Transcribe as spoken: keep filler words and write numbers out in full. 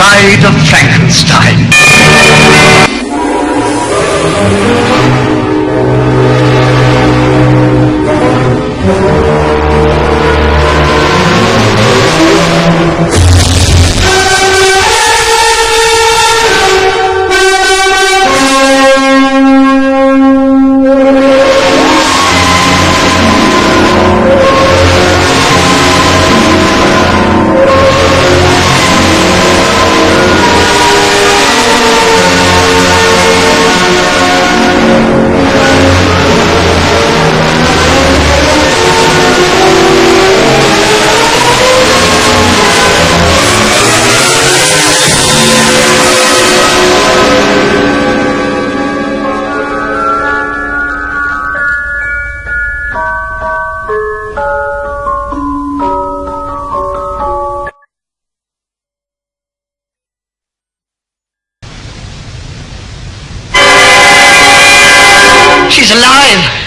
Bride of Frankenstein. She's alive!